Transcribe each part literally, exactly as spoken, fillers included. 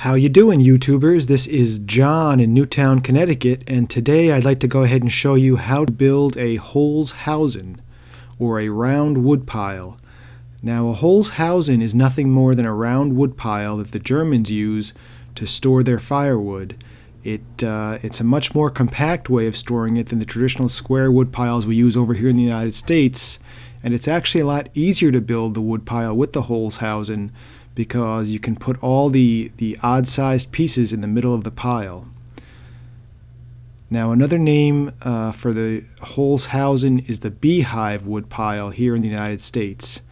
How you doing, YouTubers? This is John in Newtown, Connecticut, and today I'd like to go ahead and show you how to build a Holzhausen, or a round wood pile. Now, a Holzhausen is nothing more than a round wood pile that the Germans use to store their firewood. It, uh, it's a much more compact way of storing it than the traditional square wood piles we use over here in the United States, and it's actually a lot easier to build the wood pile with the Holzhausen, because you can put all the, the odd-sized pieces in the middle of the pile. Now, another name uh, for the Holzhausen is the beehive wood pile here in the United States.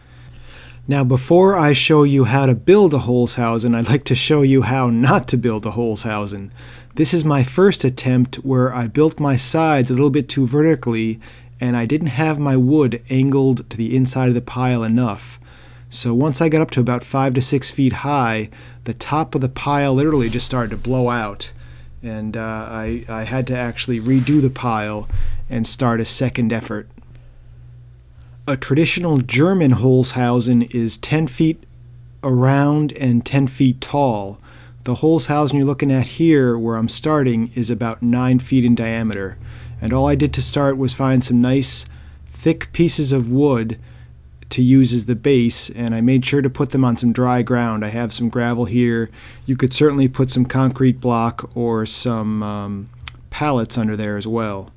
Now, before I show you how to build a Holzhausen, I'd like to show you how not to build a Holzhausen. This is my first attempt where I built my sides a little bit too vertically, and I didn't have my wood angled to the inside of the pile enough. So once I got up to about five to six feet high, the top of the pile literally just started to blow out. And uh, I, I had to actually redo the pile and start a second effort. A traditional German Holzhausen is ten feet around and ten feet tall. The Holzhausen you're looking at here, where I'm starting, is about nine feet in diameter. And all I did to start was find some nice, thick pieces of wood to use as the base, and I made sure to put them on some dry ground. I have some gravel here. You could certainly put some concrete block or some um, pallets under there as well.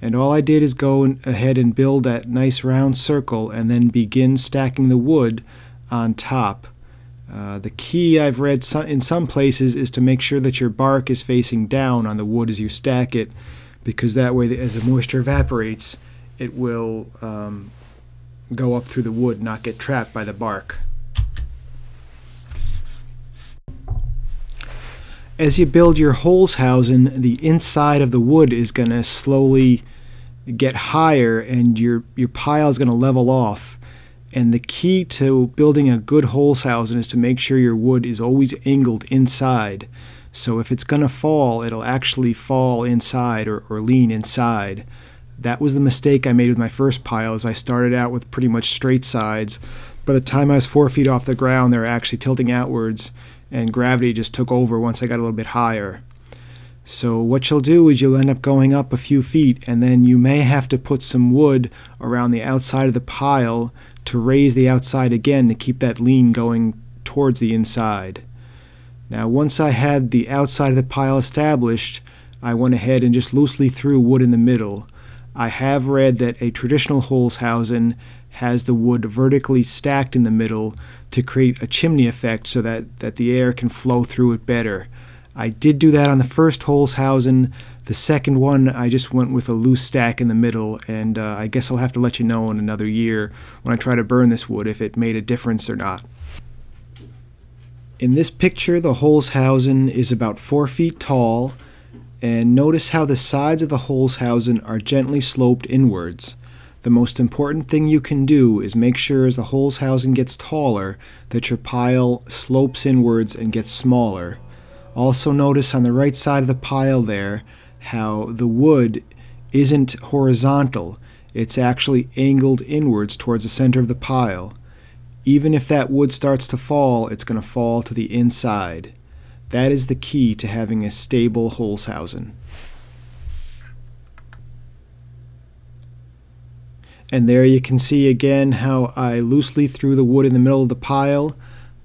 And all I did is go ahead and build that nice round circle and then begin stacking the wood on top. Uh, the key, I've read so in some places, is to make sure that your bark is facing down on the wood as you stack it, because that way, as the moisture evaporates, it will um, go up through the wood, not get trapped by the bark. As you build your Holzhausen, the inside of the wood is going to slowly get higher and your, your pile is going to level off. And the key to building a good Holzhausen is to make sure your wood is always angled inside. So if it's going to fall, it'll actually fall inside or, or lean inside. That was the mistake I made with my first pile, as I started out with pretty much straight sides. By the time I was four feet off the ground, they were actually tilting outwards, and gravity just took over once I got a little bit higher. So what you'll do is you'll end up going up a few feet, and then you may have to put some wood around the outside of the pile to raise the outside again to keep that lean going towards the inside. Now, once I had the outside of the pile established, I went ahead and just loosely threw wood in the middle. I have read that a traditional Holzhausen has the wood vertically stacked in the middle to create a chimney effect so that, that the air can flow through it better. I did do that on the first Holzhausen. The second one, I just went with a loose stack in the middle, and uh, I guess I'll have to let you know in another year when I try to burn this wood if it made a difference or not. In this picture, the Holzhausen is about four feet tall. And notice how the sides of the Holzhausen are gently sloped inwards. The most important thing you can do is make sure as the Holzhausen gets taller that your pile slopes inwards and gets smaller. Also notice on the right side of the pile there how the wood isn't horizontal. It's actually angled inwards towards the center of the pile. Even if that wood starts to fall, it's going to fall to the inside. That is the key to having a stable Holzhausen. And there you can see again how I loosely threw the wood in the middle of the pile.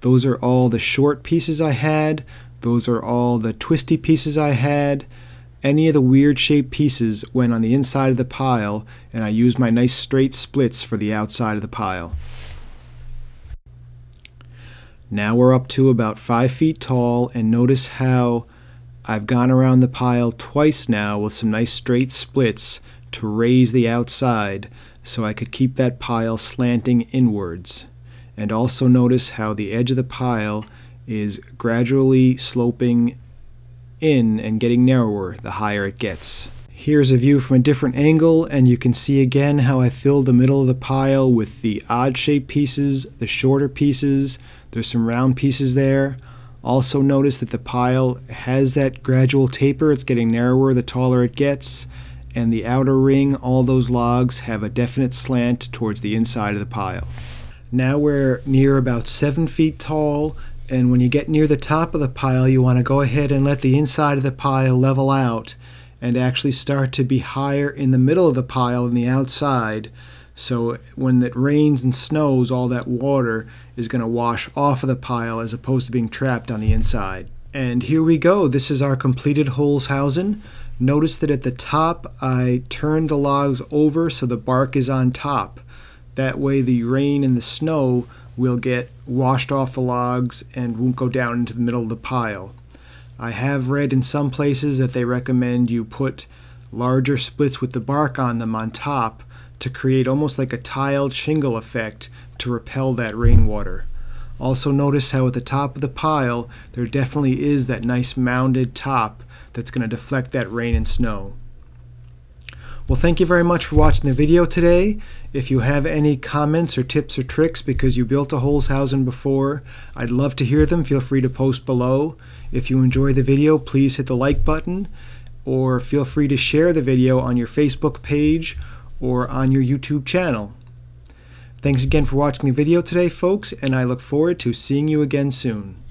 Those are all the short pieces I had. Those are all the twisty pieces I had. Any of the weird shaped pieces went on the inside of the pile, and I used my nice straight splits for the outside of the pile. Now we're up to about five feet tall, and notice how I've gone around the pile twice now with some nice straight splits to raise the outside so I could keep that pile slanting inwards. And also notice how the edge of the pile is gradually sloping in and getting narrower the higher it gets. Here's a view from a different angle, and you can see again how I filled the middle of the pile with the odd-shaped pieces, the shorter pieces. There's some round pieces there. Also notice that the pile has that gradual taper. It's getting narrower the taller it gets. And the outer ring, all those logs, have a definite slant towards the inside of the pile. Now we're near about seven feet tall, and when you get near the top of the pile, you want to go ahead and let the inside of the pile level out and actually start to be higher in the middle of the pile than the outside. So when it rains and snows, all that water is going to wash off of the pile as opposed to being trapped on the inside. And here we go. This is our completed Holzhausen. Notice that at the top, I turned the logs over so the bark is on top. That way the rain and the snow will get washed off the logs and won't go down into the middle of the pile. I have read in some places that they recommend you put larger splits with the bark on them on top to create almost like a tiled shingle effect to repel that rainwater. Also notice how at the top of the pile there definitely is that nice mounded top that's going to deflect that rain and snow. Well, thank you very much for watching the video today. If you have any comments or tips or tricks because you built a Holzhausen before, I'd love to hear them. Feel free to post below. If you enjoy the video, please hit the like button, or feel free to share the video on your Facebook page or on your YouTube channel. Thanks again for watching the video today, folks, and I look forward to seeing you again soon.